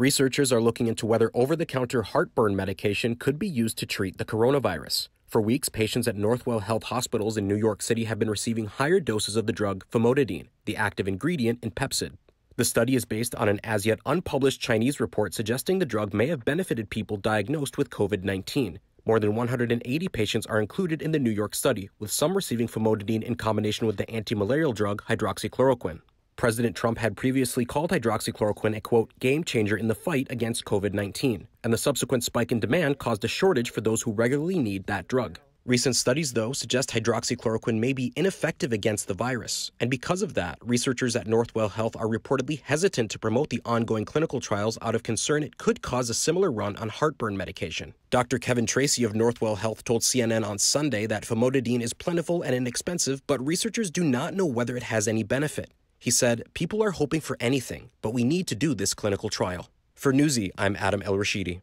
Researchers are looking into whether over-the-counter heartburn medication could be used to treat the coronavirus. For weeks, patients at Northwell Health hospitals in New York City have been receiving higher doses of the drug famotidine, the active ingredient in Pepcid. The study is based on an as-yet unpublished Chinese report suggesting the drug may have benefited people diagnosed with COVID-19. More than 180 patients are included in the New York study, with some receiving famotidine in combination with the anti-malarial drug hydroxychloroquine. President Trump had previously called hydroxychloroquine a, quote, game changer in the fight against COVID-19, and the subsequent spike in demand caused a shortage for those who regularly need that drug. Recent studies, though, suggest hydroxychloroquine may be ineffective against the virus, and because of that, researchers at Northwell Health are reportedly hesitant to promote the ongoing clinical trials out of concern it could cause a similar run on heartburn medication. Dr. Kevin Tracey of Northwell Health told CNN on Sunday that famotidine is plentiful and inexpensive, but researchers do not know whether it has any benefit. He said, "People are hoping for anything, but we need to do this clinical trial." For Newsy, I'm Adam El Rashidi.